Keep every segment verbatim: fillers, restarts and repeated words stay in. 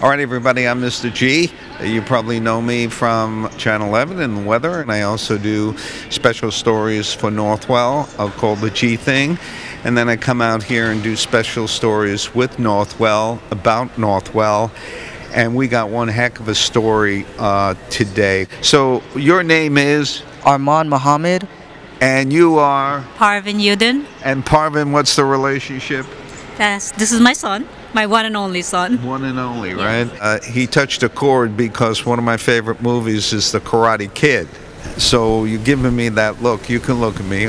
All right, everybody, I'm Mister G. You probably know me from Channel eleven and the weather, and I also do special stories for Northwell called The G-Thing. And then I come out here and do special stories with Northwell, about Northwell, and we got one heck of a story uh, today. So your name is? Armaan Mohammed. And you are? Parvin Yudin. And Parvin, what's the relationship? Yes, this is my son. My one and only son. One and only, right? Yes. Uh, he touched a chord because one of my favorite movies is The Karate Kid. So you're giving me that look. You can look at me.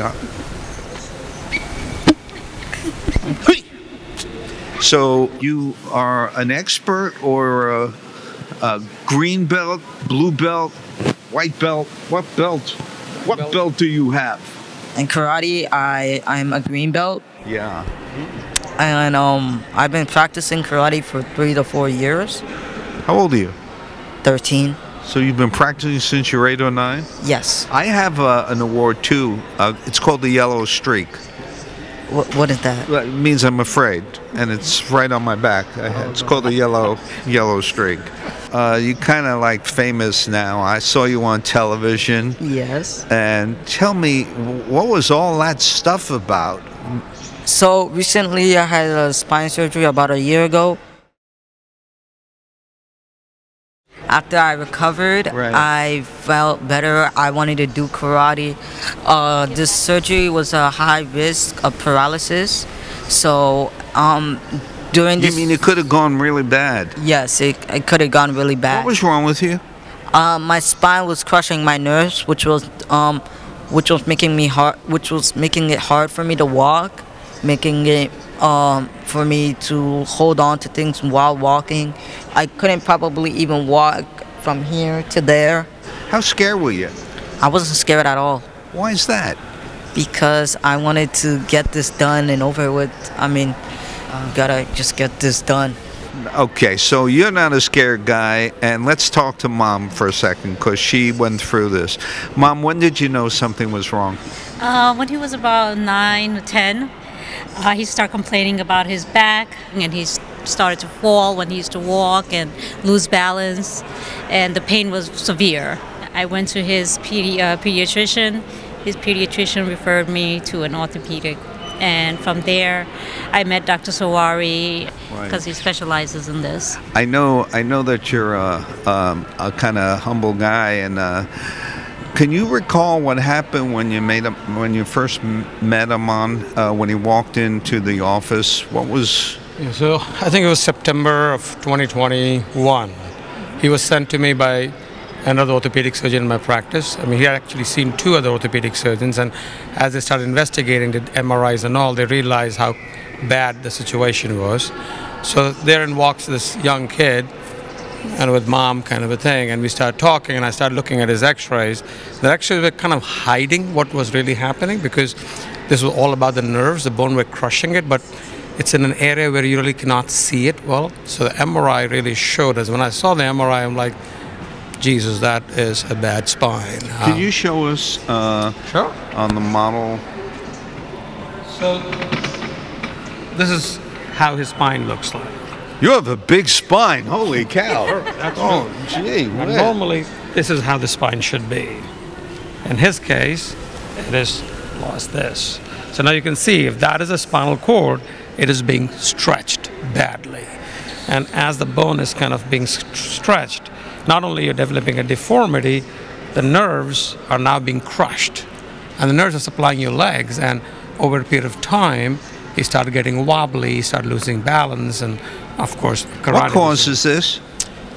So you are an expert or a, a green belt, blue belt, white belt? What belt? What belt, belt do you have? In karate, I, I'm a green belt. Yeah. And um, I've been practicing karate for three to four years. How old are you? thirteen. So you've been practicing since you're eight or nine? Yes. I have uh, an award too. Uh, it's called the Yellow Streak. What, what is that? Well, it means I'm afraid, and it's right on my back. Oh, it's no. called the Yellow Yellow Streak. Uh, you're kind of like famous now. I saw you on television. Yes. And tell me, what was all that stuff about? So recently I had a spine surgery about a year ago. After I recovered, right. I felt better. I wanted to do karate. Uh, this surgery was a high risk of paralysis. So um, during this... You mean it could have gone really bad? Yes, it, it could have gone really bad. What was wrong with you? Uh, my spine was crushing my nerves, which was, um, which was making me hard, which was making it hard for me to walk. Making it um, for me to hold on to things while walking. I couldn't probably even walk from here to there. How scared were you? I wasn't scared at all. Why is that? Because I wanted to get this done and over with. I mean, uh, gotta just get this done. Okay, so you're not a scared guy, and let's talk to Mom for a second, because she went through this. Mom, when did you know something was wrong? Uh, when he was about nine or ten. Uh, he started complaining about his back, and he started to fall when he used to walk and lose balance, and the pain was severe. I went to his pedi uh, pediatrician. His pediatrician referred me to an orthopedic, and from there I met Doctor Sarwahi, because he specializes in this. I know, I know that you're a, um, a kind of humble guy, and uh, can you recall what happened when you made him, when you first met him on uh, when he walked into the office? What was? Yeah, so I think it was September of twenty twenty-one. He was sent to me by another orthopedic surgeon in my practice. I mean, he had actually seen two other orthopedic surgeons, and as they started investigating the M R Is and all, they realized how bad the situation was. So therein walks this young kid. And with Mom, kind of a thing, and we start talking, and I start looking at his x-rays. The x-rays were kind of hiding what was really happening, because this was all about the nerves, the bone were crushing it, but it's in an area where you really cannot see it well. So the M R I really showed us. When I saw the M R I, I'm like, Jesus, that is a bad spine. Can um, you show us uh, sure. on the model? So this is how his spine looks like. You have a big spine, holy cow. That's oh, gee, normally, this is how the spine should be. In his case, it is lost this. So now you can see, if that is a spinal cord, it is being stretched badly. And as the bone is kind of being st stretched, not only you're developing a deformity, the nerves are now being crushed. And the nerves are supplying your legs, and over a period of time, he started getting wobbly, he started losing balance, and of course, karate. What causes this?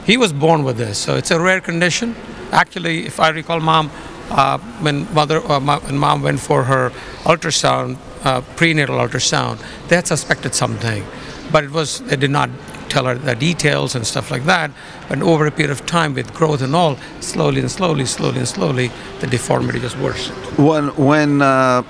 He was born with this, so it's a rare condition. Actually, if I recall, Mom, uh, when mother, uh, when Mom went for her ultrasound, uh, prenatal ultrasound, they had suspected something, but it was they did not tell her the details and stuff like that. But over a period of time, with growth and all, slowly and slowly, slowly and slowly, the deformity just worsened. When when. Uh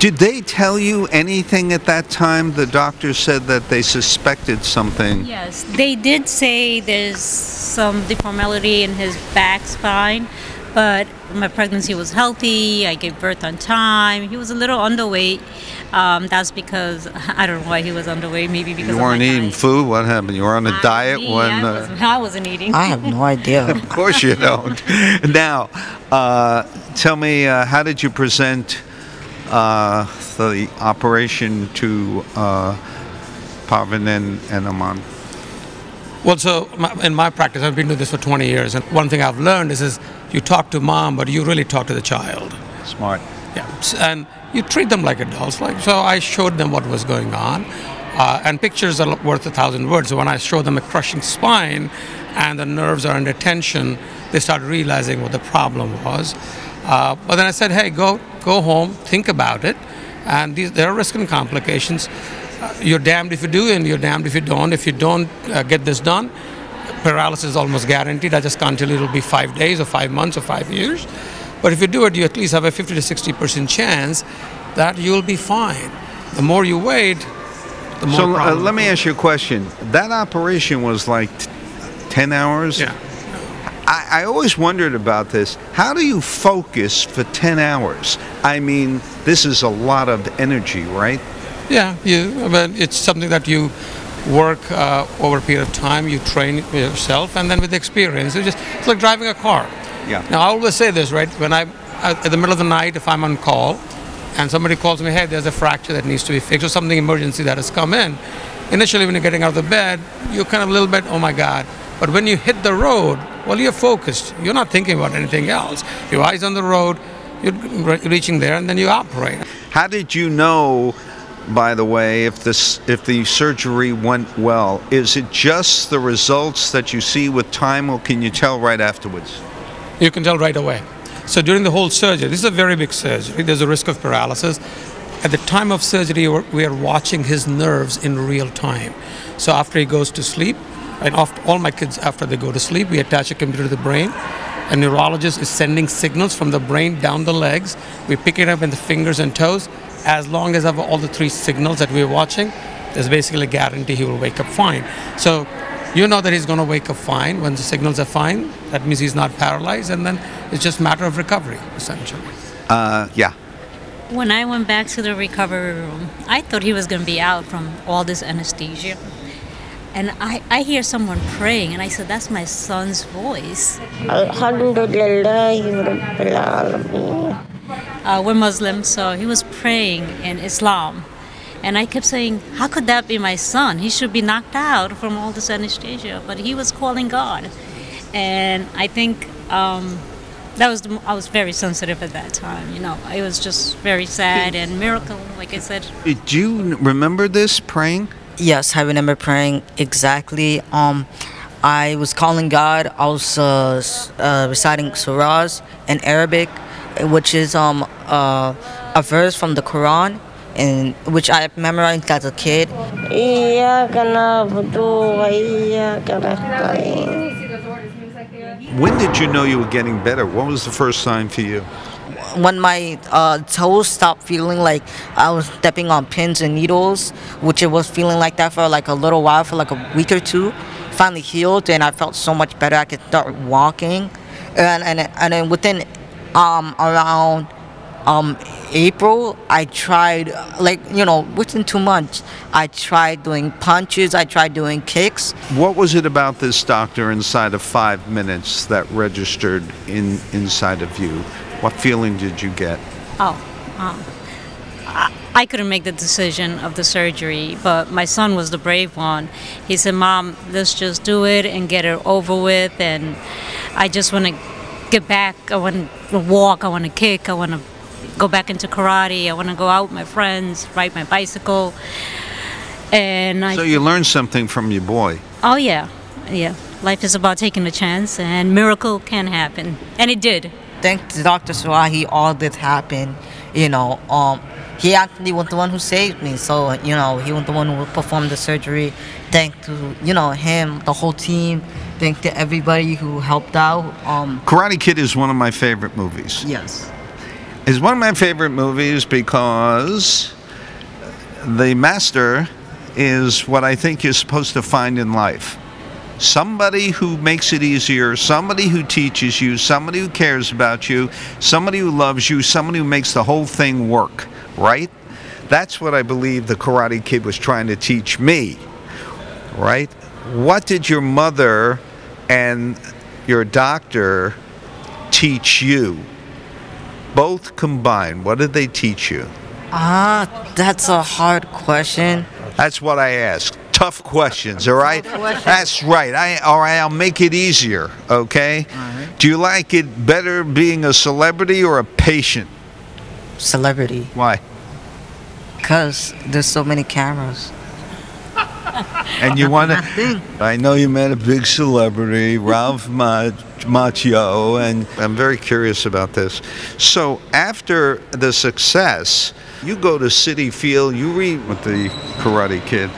Did they tell you anything at that time? The doctor said that they suspected something. Yes, they did say there's some deformity in his back spine, But my pregnancy was healthy, I gave birth on time. He was a little underweight. Um, that's because, I don't know why he was underweight, maybe because of my diet. You weren't eating food? What happened? You were on a diet when... I wasn't, I wasn't eating. I have no idea. Of course you don't. Now, uh, tell me, uh, how did you present uh, the operation to uh, Parvin and, and Armaan? Well, so my, in my practice, I've been doing this for twenty years, and one thing I've learned is, is you talk to mom, but you really talk to the child. Smart. Yeah, and you treat them like adults. Like, so I showed them what was going on, uh, and pictures are worth a thousand words. So when I show them a crushing spine and the nerves are under tension, they start realizing what the problem was. Uh, but then I said, hey, go, go home, think about it, and these, there are risks and complications. You're damned if you do and you're damned if you don't. If you don't uh, get this done, paralysis is almost guaranteed. I just can't tell you it'll be five days or five months or five years. But if you do it, you at least have a fifty to sixty percent chance that you'll be fine. The more you wait, the more So uh, let me ask you a question. That operation was like ten hours? Yeah. I, I always wondered about this. How do you focus for ten hours? I mean, this is a lot of energy, right? Yeah, you, I mean, it's something that you work uh, over a period of time, you train yourself, and then with experience, it's, just, it's like driving a car. Yeah. Now, I always say this, right? When I'm at the middle of the night, if I'm on call, and somebody calls me, hey, there's a fracture that needs to be fixed, or something emergency that has come in, initially when you're getting out of the bed, you're kind of a little bit, oh my God. But when you hit the road, well, you're focused. You're not thinking about anything else. Your eyes on the road, you're reaching there, and then you operate. How did you know, by the way, if this if the surgery went well? Is it just the results that you see with time, or can you tell right afterwards? You can tell right away. So during the whole surgery, this is a very big surgery, there's a risk of paralysis. At the time of surgery, we are watching his nerves in real time. So after he goes to sleep, and after, all my kids, after they go to sleep, we attach a computer to the brain. A neurologist is sending signals from the brain down the legs. We pick it up in the fingers and toes. As long as I have all the three signals that we're watching, there's basically a guarantee he will wake up fine. So you know that he's going to wake up fine. When the signals are fine, that means he's not paralyzed, and then it's just a matter of recovery, essentially. Uh, yeah. When I went back to the recovery room, I thought he was going to be out from all this anesthesia. And I, I hear someone praying, and I said, that's my son's voice. Alhamdulillah. Uh, we're Muslim, so he was praying in Islam. And I kept saying, how could that be my son? He should be knocked out from all this anesthesia. But he was calling God. And I think um, that was the, I was very sensitive at that time. You know, it was just very sad and miracle, like I said. Did you remember this praying? Yes, I remember praying exactly. Um, I was calling God. I was uh, uh, reciting surahs in Arabic, which is um uh, a verse from the Quran, and which I memorized as a kid. When did you know you were getting better? What was the first sign for you? When my uh, toes stopped feeling like I was stepping on pins and needles, which it was feeling like that for like a little while, for like a week or two, finally healed, and I felt so much better. I could start walking, and and and then within. Um, around um, April, I tried, like, you know, within two months, I tried doing punches, I tried doing kicks. What was it about this doctor inside of five minutes that registered in inside of you? What feeling did you get? Oh, um, I, I couldn't make the decision of the surgery, but my son was the brave one. He said, Mom, let's just do it and get it over with, and I just want to get back, I want to walk, I want to kick, I want to go back into karate, I want to go out with my friends, ride my bicycle. And I So you learned something from your boy. Oh yeah, yeah. Life is about taking a chance, and miracle can happen. And it did. Thanks to Doctor Sarwahi, all this happened, you know. Um, he actually was the one who saved me, so, you know, he was the one who performed the surgery. Thanks to, you know, him, the whole team. Thank to everybody who helped out. Um, Karate Kid is one of my favorite movies. Yes. It's one of my favorite movies because the master is what I think you're supposed to find in life. somebody who makes it easier, somebody who teaches you, somebody who cares about you, somebody who loves you, somebody who makes the whole thing work, right? That's what I believe the Karate Kid was trying to teach me, right? What did your mother and your doctor teach you? Both combined, what did they teach you? Ah, that's a hard question. That's what I asked. Tough questions, all right? That's right. I, all right, I'll make it easier, okay? Right. Do you like it better being a celebrity or a patient? Celebrity. Why? Because there's so many cameras. And you want to... I know you met a big celebrity, Ralph Macchio, and I'm very curious about this. So after the success, you go to Citi Field, you read with the Karate Kid.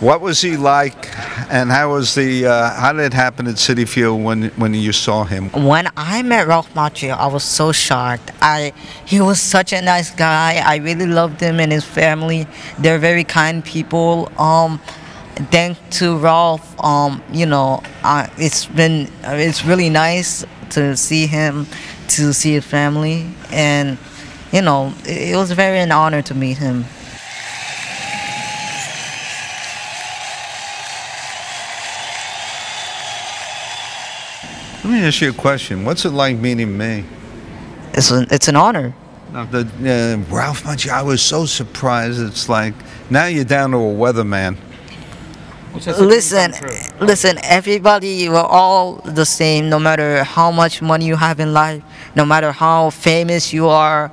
What was he like, and how was the? Uh, how did it happen at Citi Field when when you saw him? When I met Ralph Macchio, I was so shocked. I he was such a nice guy. I really loved him and his family. They're very kind people. Um, thanks to Ralph. Um, you know, uh, it's been it's really nice to see him, to see his family, and you know, it, it was very an honor to meet him. Let me ask you a question. What's it like meeting me? It's an, it's an honor. Now, the, uh, Ralph Macchio, I was so surprised. It's like, now you're down to a weatherman. Listen, listen, everybody, we're all the same, no matter how much money you have in life, no matter how famous you are,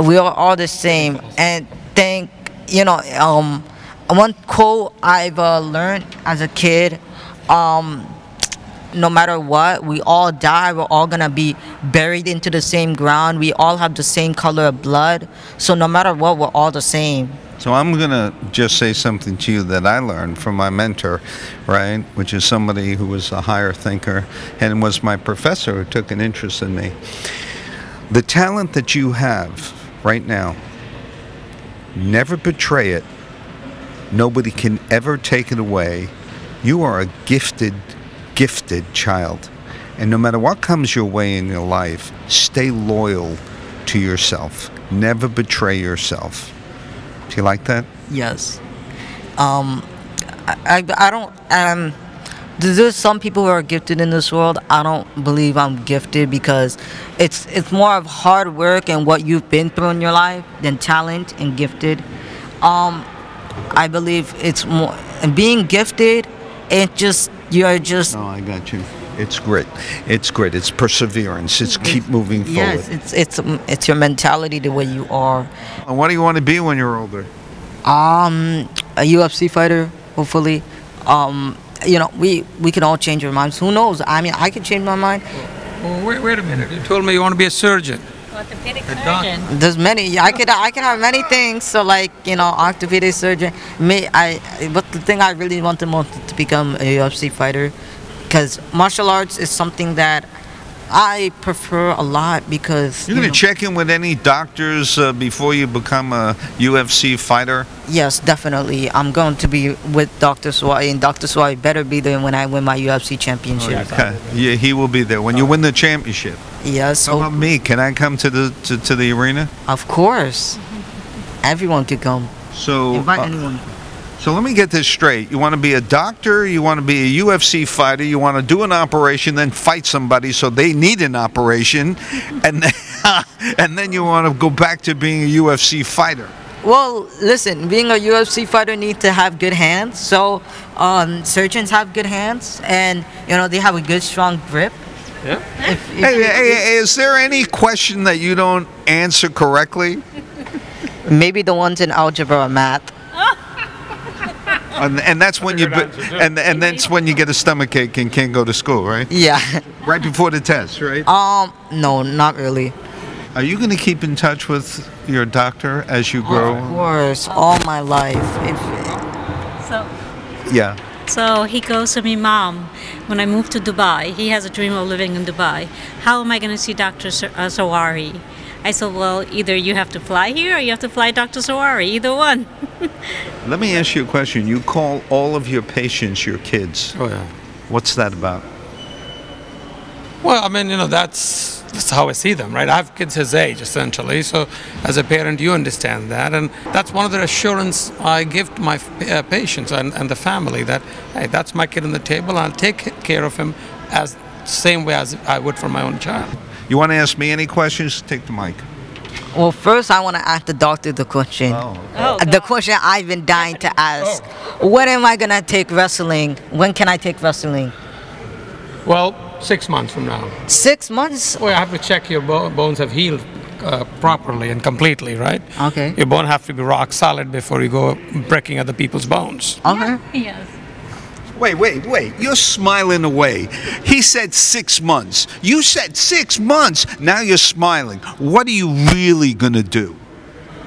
we are all the same. And think, you know, um, one quote I've uh, learned as a kid, um, no matter what, we all die, we're all gonna be buried into the same ground, we all have the same color of blood, so no matter what, we're all the same. So I'm gonna just say something to you that I learned from my mentor, right, which is somebody who was a higher thinker and was my professor who took an interest in me. The talent that you have right now, never betray it, nobody can ever take it away. You are a gifted gifted child, and no matter what comes your way in your life, stay loyal to yourself, never betray yourself. Do you like that? Yes. um I, I, I don't um there's some people who are gifted in this world. I don't believe I'm gifted, because it's it's more of hard work and what you've been through in your life than talent and gifted. um I believe it's more, and being gifted, it just you're just... No, I got you. It's grit. It's grit. It's perseverance. It's keep moving forward. Yes, it's, it's, it's your mentality, the way you are. And what do you want to be when you're older? Um, a U F C fighter, hopefully. Um, you know, we, we can all change our minds. Who knows? I mean, I could change my mind. Well, wait, wait a minute. You told me you want to be a surgeon. Orthopedic surgeon. There's many. I could I can have many things. So like, you know, orthopedic surgeon. Me, I. But the thing I really want the most to become a U F C fighter, because martial arts is something that I prefer a lot. Because you're you gonna know, check in with any doctors uh, before you become a U F C fighter. Yes, definitely. I'm going to be with Doctor Sarwahi, and Doctor Sarwahi better be there when I win my U F C championship. Oh, okay. Yeah, he will be there when you win the championship. Yes. How about me? Can I come to the to, to the arena? Of course, everyone could come. So invite uh, anyone. So let me get this straight. You want to be a doctor, you want to be a U F C fighter, you want to do an operation, then fight somebody so they need an operation, and then, and then you want to go back to being a U F C fighter. Well, listen, being a U F C fighter needs to have good hands. So um, surgeons have good hands, and you know they have a good strong grip. Yeah. If, if hey, hey, is there any question that you don't answer correctly? Maybe the ones in algebra or math. And, and that's when you and and that's when you get a stomach ache and can't go to school, right? Yeah. Right before the test, right? Um, no, not really. Are you going to keep in touch with your doctor as you grow? Of course, all my life. If, so. Yeah. So he goes to me, Mom, when I move to Dubai, he has a dream of living in Dubai. How am I going to see Doctor Sarwahi? I said, well, either you have to fly here or you have to fly Doctor Sarwahi, either one. Let me ask you a question. You call all of your patients your kids. Oh, yeah. What's that about? Well, I mean, you know, that's, that's how I see them, right? I have kids his age, essentially. So as a parent, you understand that. And that's one of the assurance I give to my uh, patients and, and the family, that, hey, that's my kid on the table. I'll take care of him as same way as I would for my own child. You want to ask me any questions? Take the mic. Well, first, I want to ask the doctor the question. Oh, okay. oh, the question I've been dying to ask. Oh. When am I going to take wrestling? When can I take wrestling? Well, six months from now. Six months? Well, I have to check your bo bones have healed uh, properly and completely, right? Okay. Your bone have to be rock solid before you go breaking other people's bones. Okay. Yes. Wait, wait, wait. You're smiling away. He said six months. You said six months. Now you're smiling. What are you really going to do?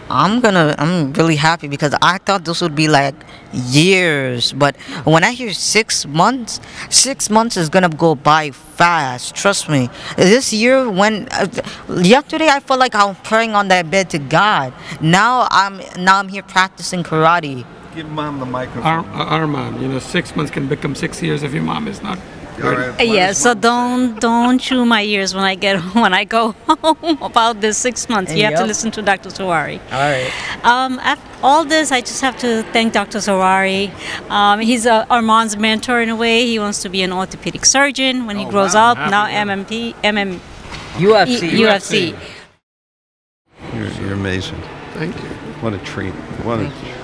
I'm gonna, I'm really happy because I thought this would be like years, but when I hear six months, six months is gonna go by fast, trust me. This year, when, uh, yesterday I felt like I was praying on that bed to God. Now I'm, now I'm here practicing karate. Give mom the microphone. Our, our mom, you know, six months can become six years if your mom is not. Right. Yeah, so don't don't chew my ears when I get when I go home about this six months. You yep. have to listen to Doctor Sarwahi. All right. Um, after all this, I just have to thank Doctor Sarwahi. Um, he's uh, Armaan's mentor in a way. He wants to be an orthopedic surgeon when oh, he grows wow. up. Happy now, M M P, M M, U F C. U F C. You're, you're amazing. Thank you. What a treat. What a.